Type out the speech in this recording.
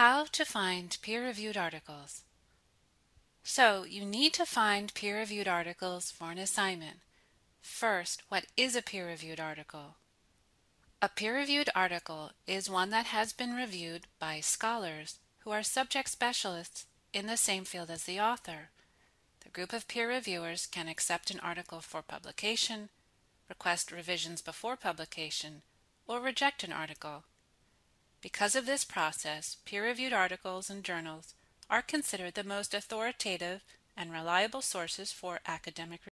How to find peer-reviewed articles. So you need to find peer-reviewed articles for an assignment. First, what is a peer-reviewed article? A peer-reviewed article is one that has been reviewed by scholars who are subject specialists in the same field as the author. The group of peer reviewers can accept an article for publication, request revisions before publication, or reject an article. Because of this process, peer-reviewed articles and journals are considered the most authoritative and reliable sources for academic research.